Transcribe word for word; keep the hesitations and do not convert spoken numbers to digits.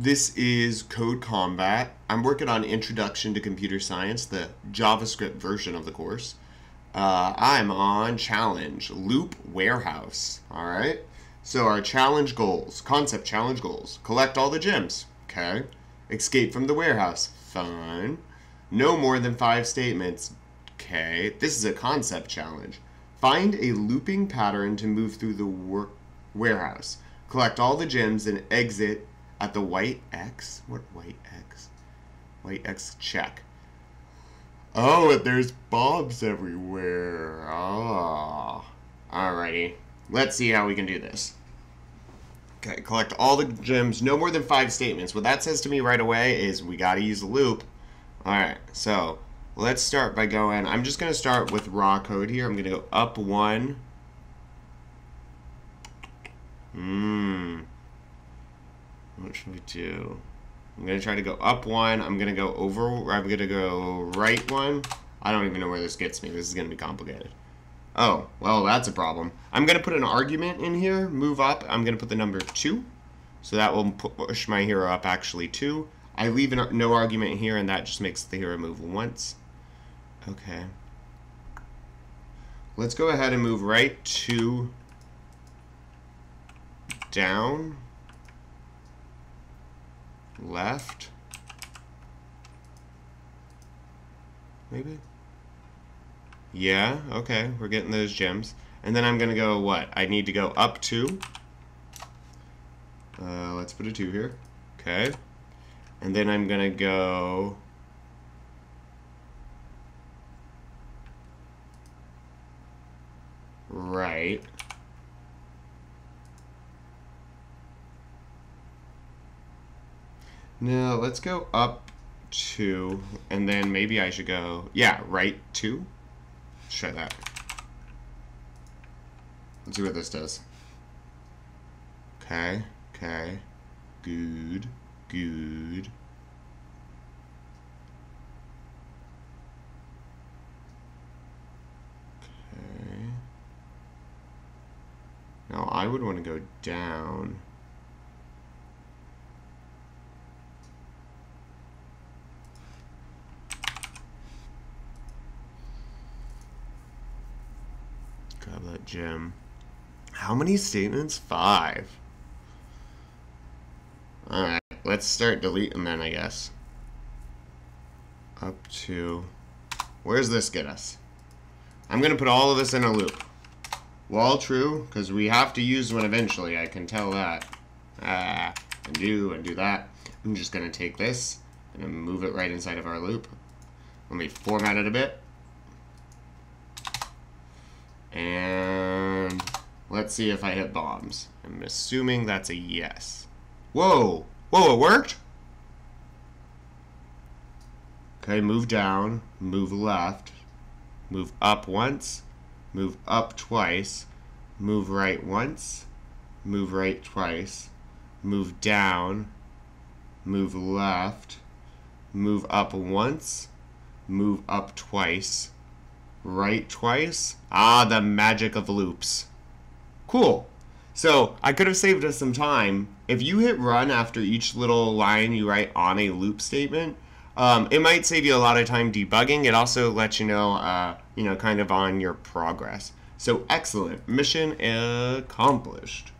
This is CodeCombat. I'm working on Introduction to Computer Science, the JavaScript version of the course. Uh, I'm on challenge, loop warehouse. All right. So our challenge goals, concept challenge goals, collect all the gems. Okay. Escape from the warehouse. Fun. No more than five statements. Okay. This is a concept challenge. Find a looping pattern to move through the work warehouse. Collect all the gems and exit at the white X? What white X? White X check. Oh, there's bobs everywhere. Oh. Alrighty. Let's see how we can do this. Okay, collect all the gems, no more than five statements. What that says to me right away is we gotta use a loop. Alright, so let's start by going, I'm just gonna start with raw code here. I'm gonna go up one. Mmm. What should we do? I'm going to try to go up one. I'm going to go over. I'm going to go right one. I don't even know where this gets me. This is going to be complicated. Oh, well, that's a problem. I'm going to put an argument in here. Move up. I'm going to put the number two. So that will push my hero up actually two. I leave an, no argument here, and that just makes the hero move once. Okay. Let's go ahead and move right two down. Left, maybe. Yeah, okay, we're getting those gems. And then I'm gonna go what? I need to go up two. Uh, let's put a two here, okay. And then I'm gonna go right. No, let's go up two, and then maybe I should go, yeah, right two. Let's try that. Let's see what this does. Okay, okay, good, good. Okay. Now I would want to go down. Grab that gem. How many statements? Five. Alright, let's start deleting then, I guess. Up to... Where's this get us? I'm going to put all of this in a loop. While true, because we have to use one eventually. I can tell that. Ah, undo, undo that. I'm just going to take this and move it right inside of our loop. Let me format it a bit. And let's see if I hit bombs. I'm assuming that's a yes. Whoa, whoa, it worked? Okay, move down, move left, move up once, move up twice, move right once, move right twice, move down, move left, move up once, move up twice, right twice. Ah, the magic of loops. Cool. So I could have saved us some time. If you hit run after each little line you write on a loop statement, um, it might save you a lot of time debugging. It also lets you know, uh, you know, kind of on your progress. So excellent. Mission accomplished.